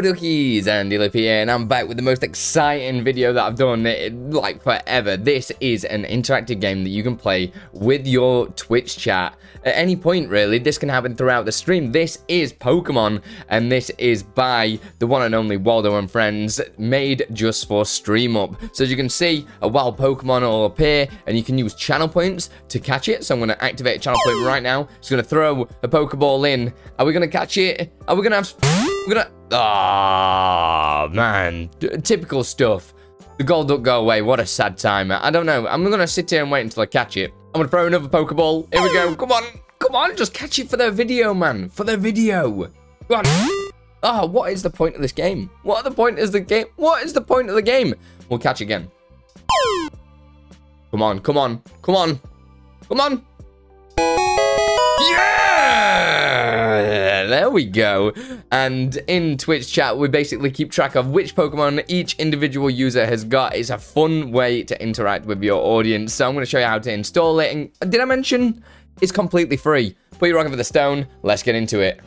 Hello duckies, Andy Lip here, and I'm back with the most exciting video that I've done like forever. This is an interactive game that you can play with your Twitch chat at any point really. This can happen throughout the stream. This is Pokemon, and this is by the one and only Waldo and friends, made just for StreamUp. So as you can see, a wild Pokemon will appear and you can use channel points to catch it. So I'm going to activate a channel point right now. It's going to throw a Pokeball in. Are we going to catch it? Are we going to have... Oh, man. Typical stuff. The Golduck go away. What a sad time. I don't know. I'm going to sit here and wait until I catch it. I'm going to throw another Pokeball. Here we go. Come on. Come on. Just catch it for the video, man. For the video. Come on. Oh, what is the point of this game? What is the point of the game? We'll catch again. Come on. Come on. Come on. Come on. Yeah! There we go. And in Twitch chat, we basically keep track of which Pokemon each individual user has got. It's a fun way to interact with your audience. So I'm going to show you how to install it. And did I mention it's completely free? Put your rock over the stone. Let's get into it.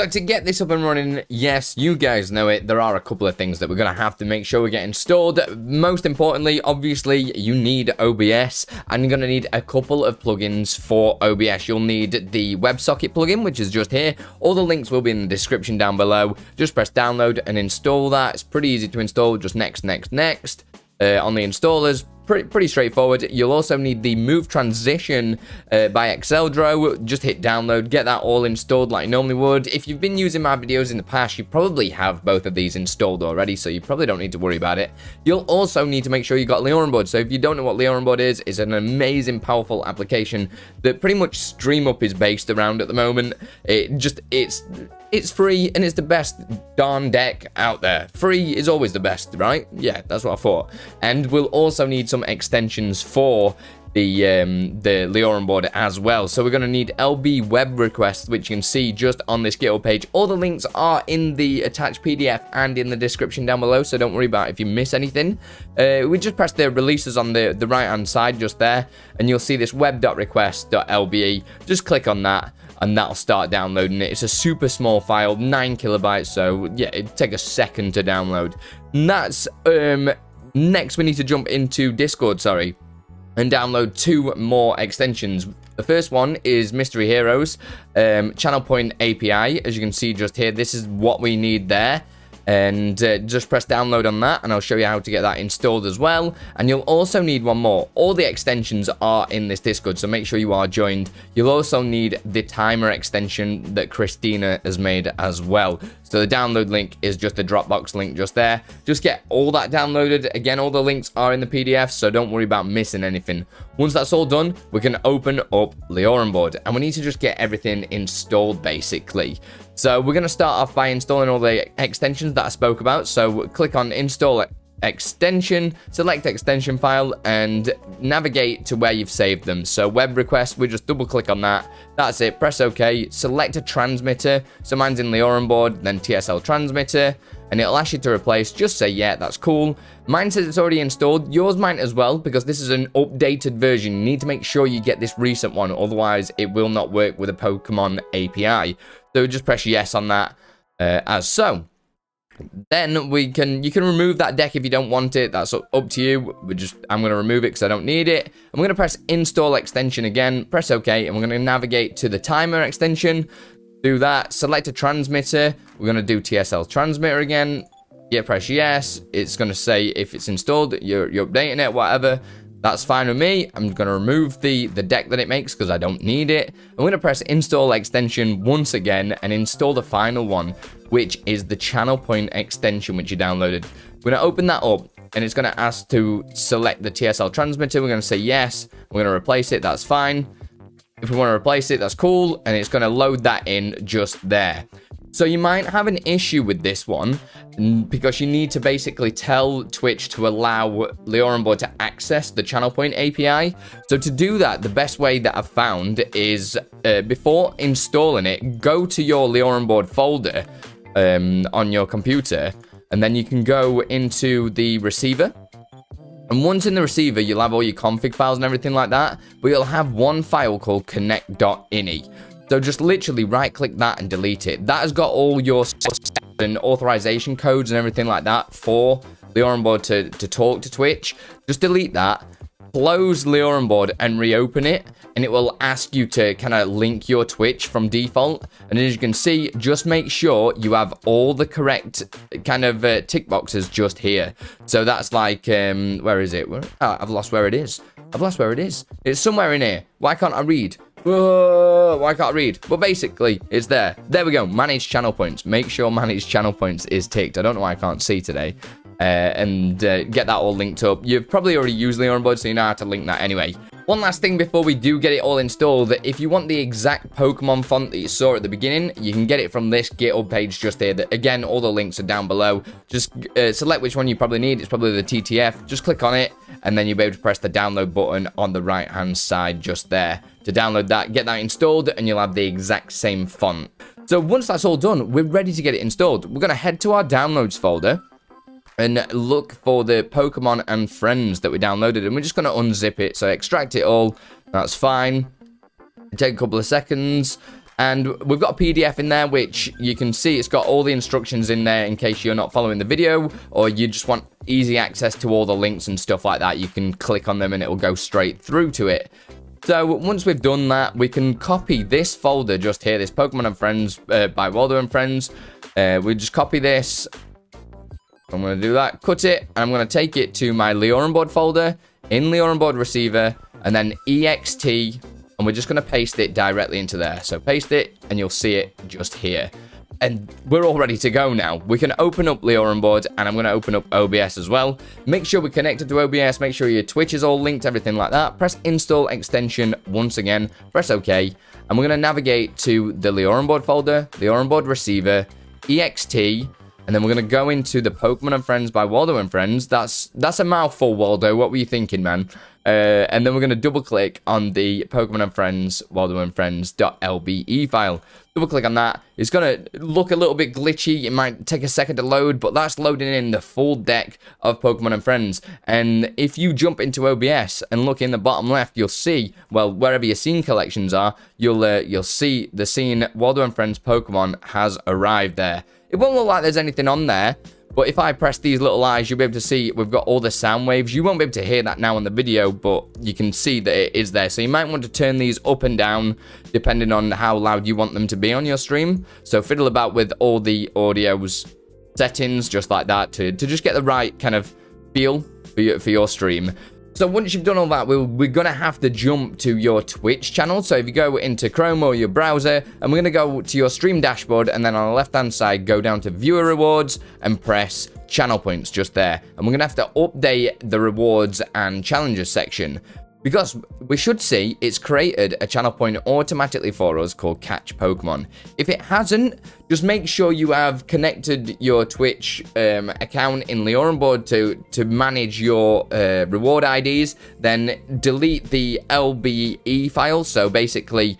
So to get this up and running, yes, you guys know it, there are a couple of things that we're going to have to make sure we get installed. Most importantly, obviously, you need OBS, and you're going to need a couple of plugins for OBS. You'll need the WebSocket plugin, which is just here. All the links will be in the description down below. Just press download and install that. It's pretty easy to install, just next. On the installers, pretty straightforward. You'll also need the Move Transition by Exceldro. Just hit download, get that all installed like you normally would. If you've been using my videos in the past, you probably have both of these installed already, so you probably don't need to worry about it. You'll also need to make sure you got LioranBoard. So if you don't know what LioranBoard is, it's an amazing, powerful application that pretty much StreamUp is based around at the moment. It's free, and it's the best darn deck out there. Free is always the best, right? Yeah, that's what I thought. And we'll also need some extensions for the LioranBoard as well. So we're going to need LB Web requests, which you can see just on this GitHub page. All the links are in the attached PDF and in the description down below, so don't worry about it if you miss anything. We just press the releases on the right-hand side just there, and you'll see this web.request.lbe. Just click on that, and that'll start downloading it. It's a super small file, 9 kilobytes, so yeah, it'd take a second to download. And that's, next we need to jump into Discord, sorry, and download 2 more extensions. The first one is Mystery Heroes, Channel Point API, as you can see just here. This is what we need there. And just press download on that, and I'll show you how to get that installed as well. And you'll also need one more. All the extensions are in this Discord, so make sure you are joined. You'll also need the timer extension that Christina has made as well. So the download link is just the Dropbox link just there. Just get all that downloaded. Again, all the links are in the PDF, so don't worry about missing anything. Once that's all done, we can open up LioranBoard, and we need to just get everything installed basically. So we're going to start off by installing all the extensions that I spoke about. So click on install extension, select extension file, and navigate to where you've saved them. So web request, we just double click on that. That's it. Press OK. Select a transmitter. So mine's in LioranBoard, then TSL transmitter, and it'll ask you to replace. Just say, yeah, that's cool. Mine says it's already installed. Yours might as well, because this is an updated version. You need to make sure you get this recent one. Otherwise, it will not work with a Pokemon API. So just press yes on that as so. Then you can remove that deck if you don't want it. That's up to you. I'm going to remove it because I don't need it. I'm going to press install extension again. Press OK, and we're going to navigate to the timer extension. Do that. Select a transmitter. We're going to do TSL transmitter again. Yeah, press yes. It's going to say if it's installed, you're updating it, whatever. That's fine with me. I'm going to remove the deck that it makes because I don't need it. I'm going to press install extension once again and install the final one, which is the channel point extension, which you downloaded. We're going to open that up, and it's going to ask to select the TSL transmitter. We're going to say yes. We're going to replace it. That's fine. If we want to replace it, that's cool. And it's going to load that in just there. So you might have an issue with this one because you need to basically tell Twitch to allow LioranBoard to access the channel point API. So to do that, the best way that I've found is before installing it, go to your LioranBoard folder on your computer, and then you can go into the receiver. And once in the receiver, you'll have all your config files and everything like that, but you'll have one file called connect.ini. So just literally right-click that and delete it. That has got all your and authorization codes and everything like that for LioranBoard to talk to Twitch. Just delete that. Close LioranBoard and reopen it, and it will ask you to kind of link your Twitch from default. And as you can see, just make sure you have all the correct kind of tick boxes just here. So that's like, where is it? Oh, I've lost where it is. I've lost where it is. It's somewhere in here. Why can't I read? Whoa, why can't I read? But basically, it's there. There we go. Manage channel points. Make sure manage channel points is ticked. I don't know why I can't see today. And get that all linked up. You've probably already used LioranBoard, so you know how to link that anyway. One last thing before we do get it all installed, if you want the exact Pokemon font that you saw at the beginning, you can get it from this GitHub page just here. Again, all the links are down below. Just select which one you probably need. It's probably the TTF. Just click on it, and then you'll be able to press the download button on the right-hand side just there to download that, get that installed, and you'll have the exact same font. So once that's all done, we're ready to get it installed. We're going to head to our downloads folder and look for the Pokemon and Friends that we downloaded, and we're just going to unzip it. So extract it all, that's fine. Take a couple of seconds, and we've got a PDF in there, which you can see it's got all the instructions in there in case you're not following the video, or you just want easy access to all the links and stuff like that. You can click on them and it'll go straight through to it. So once we've done that, we can copy this folder just here, this Pokemon and Friends by Waldo and Friends. We just copy this. I'm going to do that, cut it, and I'm going to take it to my LioranBoard folder, in LioranBoard receiver, and then ext, and we're just going to paste it directly into there. So paste it, and you'll see it just here. And we're all ready to go now. We can open up LioranBoard, and I'm going to open up OBS as well. Make sure we're connected to OBS, make sure your Twitch is all linked, everything like that. Press install extension once again, press OK, and we're going to navigate to the LioranBoard folder, LioranBoard receiver, ext, and then we're going to go into the Pokemon and Friends by Waldo and Friends. That's a mouthful, Waldo. What were you thinking, man? And then we're going to double-click on the Pokemon and Friends, Waldo and Friends.lbe file. Double-click on that. It's going to look a little bit glitchy. It might take a second to load, but that's loading in the full deck of Pokemon and Friends. And if you jump into OBS and look in the bottom left, you'll see, well, wherever your scene collections are, you'll see the scene Waldo and Friends Pokemon has arrived there. It won't look like there's anything on there, but if I press these little eyes, you'll be able to see we've got all the sound waves. You won't be able to hear that now on the video, but you can see that it is there. So you might want to turn these up and down depending on how loud you want them to be on your stream. So fiddle about with all the audio's settings just like that to just get the right kind of feel for your stream. So once you've done all that, we're going to have to jump to your Twitch channel. So if you go into Chrome or your browser, and we're going to go to your stream dashboard, and then on the left-hand side, go down to viewer rewards and press channel points just there. And we're going to have to update the rewards and challenges section, because we should see it's created a channel point automatically for us called Catch Pokemon. If it hasn't, just make sure you have connected your Twitch account in LioranBoard to manage your reward IDs. Then delete the LBE file. So basically,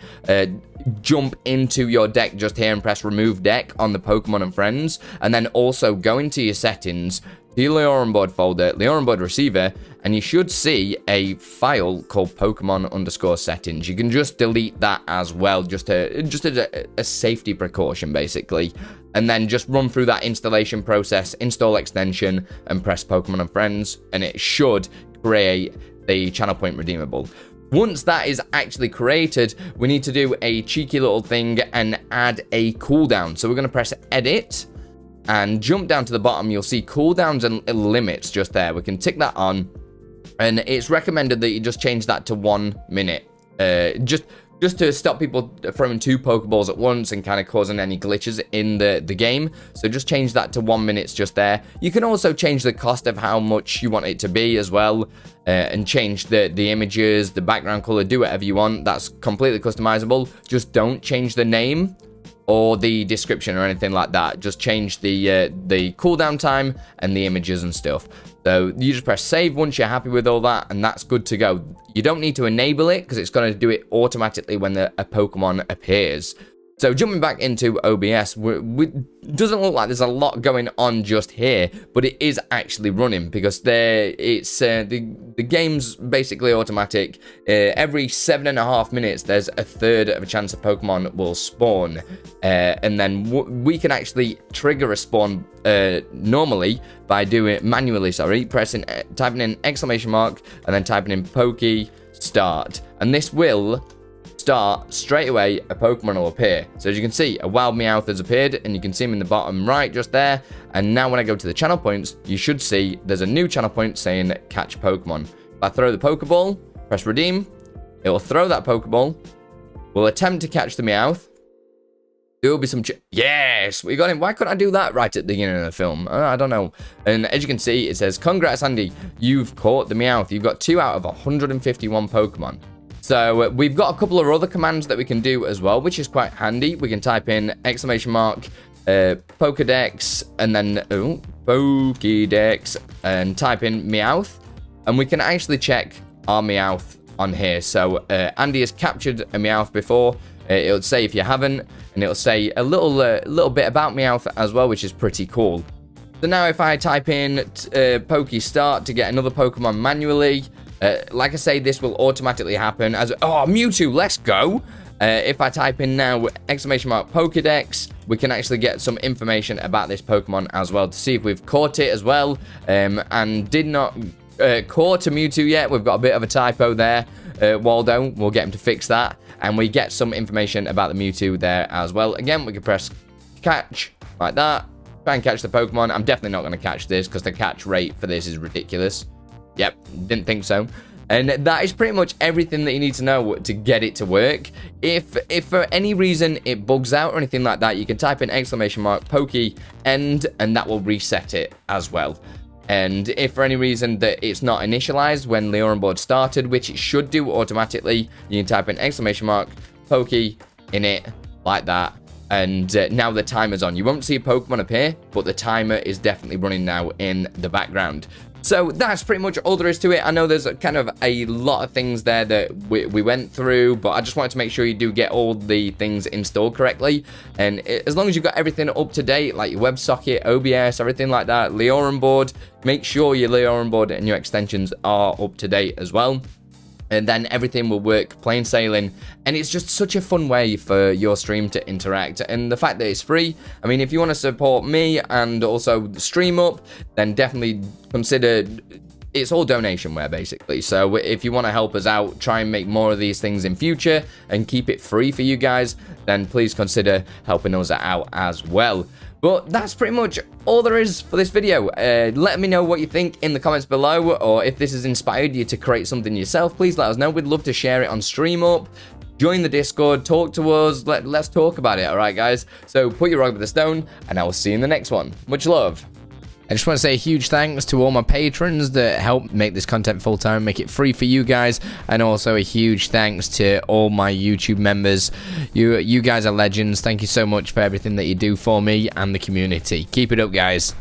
jump into your deck just here and press remove deck on the Pokemon and Friends. And then also go into your settings, the LioranBoard folder, LioranBoard receiver, and you should see a file called Pokemon_settings. You can just delete that as well, just a safety precaution basically. And then just run through that installation process, install extension, and press Pokemon and Friends, and it should create the channel point redeemable. Once that is actually created, we need to do a cheeky little thing and add a cooldown. So we're going to press edit and jump down to the bottom. You'll see cooldowns and limits just there. We can tick that on, and it's recommended that you just change that to 1 minute. Just to stop people throwing two Pokeballs at once and kind of causing any glitches in the game. So just change that to 1 minute just there. You can also change the cost of how much you want it to be as well, and change the images, the background color, do whatever you want. That's completely customizable. Just don't change the name or the description or anything like that. Just change the cooldown time and the images and stuff. So you just press save once you're happy with all that, and that's good to go. You don't need to enable it because it's going to do it automatically when a Pokemon appears. So jumping back into OBS, it doesn't look like there's a lot going on just here, but it is actually running because the game's basically automatic. Every 7.5 minutes, there's a third of a chance a Pokemon will spawn, and then we can actually trigger a spawn normally by doing it manually. Sorry, typing in !! and then typing in Poké start, and this will start straight away. A Pokemon will appear. So as you can see, a wild Meowth has appeared, and you can see him in the bottom right just there. And now when I go to the channel points, you should see there's a new channel point saying catch Pokemon. If I throw the Pokeball, press redeem, it will throw that Pokeball. We'll attempt to catch the Meowth. There will be some yes, we got him. Why couldn't I do that right at the beginning of the film? I don't know. And as you can see, it says congrats Andy, you've caught the Meowth. You've got 2 out of 151 Pokemon. So we've got a couple of other commands that we can do as well, which is quite handy. We can type in !, Pokedex, and then Pokedex, and type in Meowth, and we can actually check our Meowth on here. So Andy has captured a Meowth before. It'll say if you haven't, and it'll say a little bit about Meowth as well, which is pretty cool. So now if I type in Poké Start to get another Pokemon manually, like I say, this will automatically happen as Mewtwo, let's go. If I type in now ! Pokedex, we can actually get some information about this Pokemon as well to see if we've caught it as well. And did not caught a Mewtwo yet. We've got a bit of a typo there. Waldo, we'll get him to fix that, and we get some information about the Mewtwo there as well. Again, we can press catch like that, try and catch the Pokemon. I'm definitely not going to catch this because the catch rate for this is ridiculous. Yep, didn't think so. And that is pretty much everything that you need to know to get it to work. If for any reason it bugs out or anything like that, you can type in ! Poké end, and that will reset it as well. And if for any reason that it's not initialized when LioranBoard started, which it should do automatically, you can type in ! Poké init like that. And now the timer's on. You won't see a Pokemon appear, but the timer is definitely running now in the background. So that's pretty much all there is to it. I know there's kind of a lot of things there that we went through, but I just wanted to make sure you do get all the things installed correctly. And as long as you've got everything up to date, like your WebSocket, OBS, everything like that, LioranBoard, make sure your LioranBoard and your extensions are up to date as well. And then everything will work plain sailing. And it's just such a fun way for your stream to interact. And the fact that it's free, I mean, if you want to support me and also StreamUp, then definitely consider, it's all donationware basically. So if you want to help us out, try and make more of these things in future and keep it free for you guys, then please consider helping us out as well. But that's pretty much all there is for this video. Let me know what you think in the comments below, or if this has inspired you to create something yourself, please let us know. We'd love to share it on StreamUp. Join the Discord, talk to us, let's talk about it, all right, guys? So put your rock by the stone, and I will see you in the next one. Much love. I just want to say a huge thanks to all my patrons that help make this content full-time, make it free for you guys, and also a huge thanks to all my YouTube members. You guys are legends. Thank you so much for everything that you do for me and the community. Keep it up, guys.